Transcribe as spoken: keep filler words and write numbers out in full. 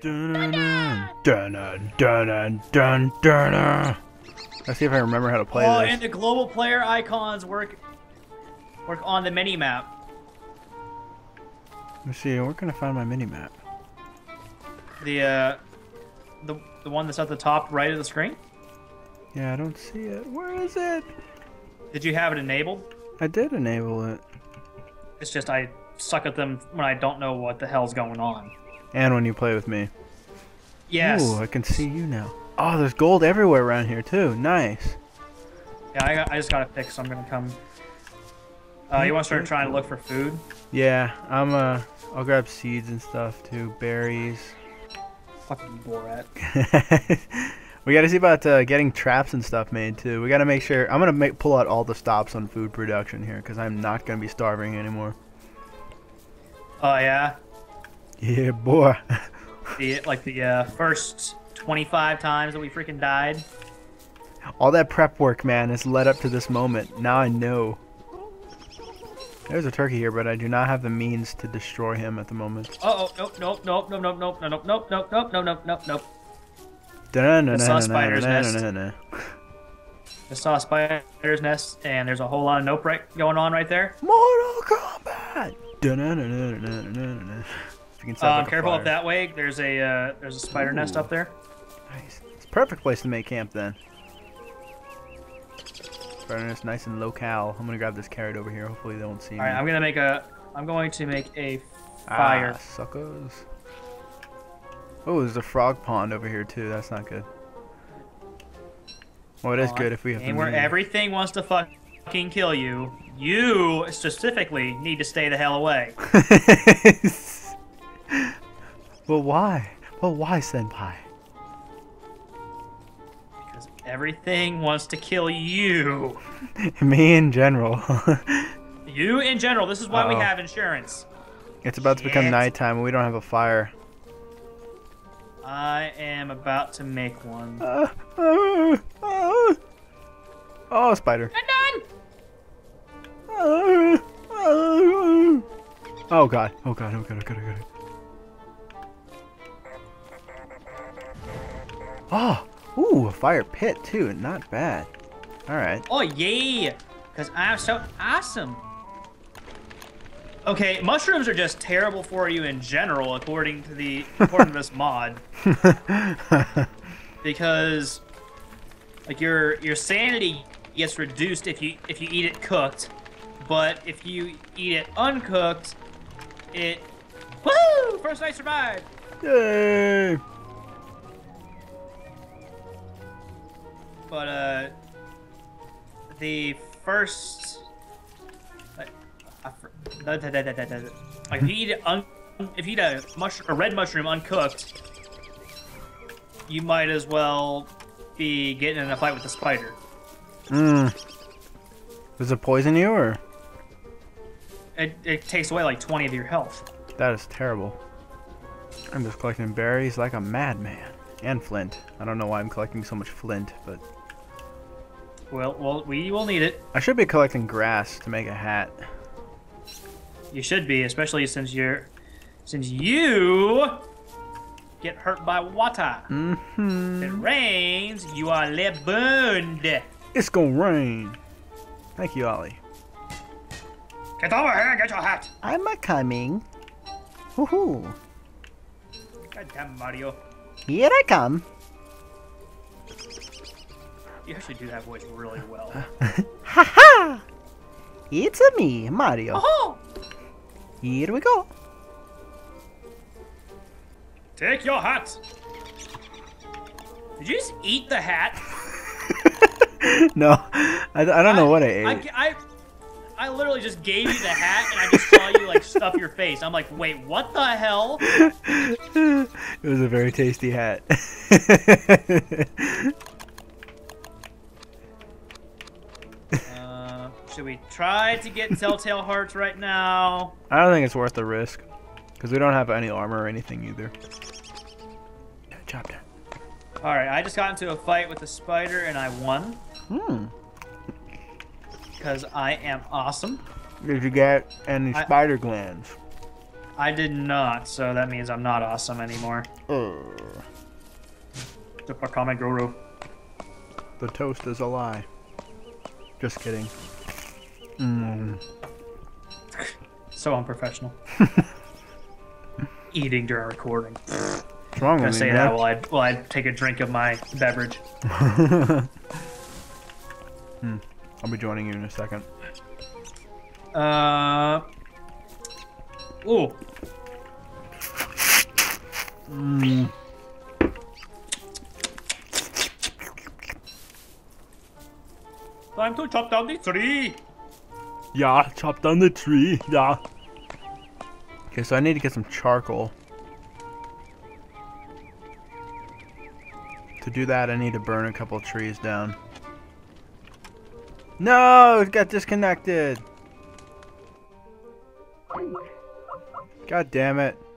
Dun dun dun dun dun. Let's see if I remember how to play oh, this. Oh, and the global player icons work work on the mini map. Let's see. Where can I find my mini map? The uh, the the one that's at the top right of the screen. Yeah, I don't see it. Where is it? Did you have it enabled? I did enable it. It's just I suck at them when I don't know what the hell's going on. And when you play with me. Yes. Ooh, I can see you now. Oh, there's gold everywhere around here too. Nice. Yeah, I, got, I just got to fix. So I'm gonna come. Uh, you want to start trying to look for food? Yeah, I'm. Uh, I'll grab seeds and stuff too. Berries. Fucking Borat. We got to see about uh, getting traps and stuff made too. We got to make sure. I'm gonna make pull out all the stops on food production here because I'm not gonna be starving anymore. Oh yeah. Yeah, boy. the, like the uh, first twenty-five times that we freaking died. All that prep work, man, has led up to this moment. Now I know. There's a turkey here, but I do not have the means to destroy him at the moment. Uh oh, nope, nope, nope, nope, nope, nope, nope, nope, nope, nope, nope, nope, nope, nope. I saw a spider's nest. I saw a spider's nest, and there's a whole lot of nope right going on right there. Mortal Kombat! Um, careful up that way. There's a uh, there's a spider Ooh. nest up there. Nice. It's a perfect place to make camp then. Spider nest, nice and locale. I'm gonna grab this carrot over here. Hopefully they won't see me. All right, I'm gonna make a. I'm going to make a fire. Ah, suckers. Oh, there's a frog pond over here too. That's not good. Well, it is good if we have. And where everything wants to fucking kill you, you specifically need to stay the hell away. Well, why? Well, why, Senpai? Because everything wants to kill you. Me in general. You in general. This is why Uh-oh. we have insurance. It's about Shit. to become nighttime and we don't have a fire. I am about to make one. Uh, uh, uh, oh, spider. I'm done. Uh, uh, oh, God. Oh, God. Oh, God. Oh, God. Oh, God. Oh, ooh, a fire pit too. Not bad. All right. Oh yeah, because I'm so awesome. Okay, mushrooms are just terrible for you in general, according to the according to this mod. Because like your your sanity gets reduced if you if you eat it cooked, but if you eat it uncooked, it woo! First night survived. Yay! But uh, the first, like, I, da, da, da, da, da, da. like if you eat un, if you eat a mush, a red mushroom uncooked, you might as well be getting in a fight with the spider. Hmm. Does it poison you or? It it takes away like twenty of your health. That is terrible. I'm just collecting berries like a madman. And flint. I don't know why I'm collecting so much flint, but. Well, well, we will need it. I should be collecting grass to make a hat. You should be, especially since you're, since you get hurt by water. Mm-hmm. If it rains, you are leburned. It's gonna rain. Thank you, Ollie. Get over here and get your hat. I'm a coming. Woohoo! Goddamn Mario. Here I come. You actually do that voice really well. Ha ha! It's a me, Mario. Oh-ho! Here we go. Take your hat. Did you just eat the hat? No, I, I don't I, know what I ate. I, I, I literally just gave you the hat and I just saw you like stuff your face. I'm like, wait, what the hell? It was a very tasty hat. uh, should we try to get Telltale Hearts right now? I don't think it's worth the risk because we don't have any armor or anything either. Chop down. All right, I just got into a fight with a spider and I won. Hmm. Because I am awesome. Did you get any I, spider glands? I did not, so that means I'm not awesome anymore. Uh. The Pakame Guru. The toast is a lie. Just kidding. Mm. So unprofessional. Eating during recording. What's wrong I'm gonna with say me, that while I, while I take a drink of my beverage. hmm. I'll be joining you in a second. Uh. Ooh. Mm. Time to chop down the tree. Yeah, chop down the tree. Yeah. Okay, so I need to get some charcoal. To do that, I need to burn a couple of trees down. No, it got disconnected. God damn it.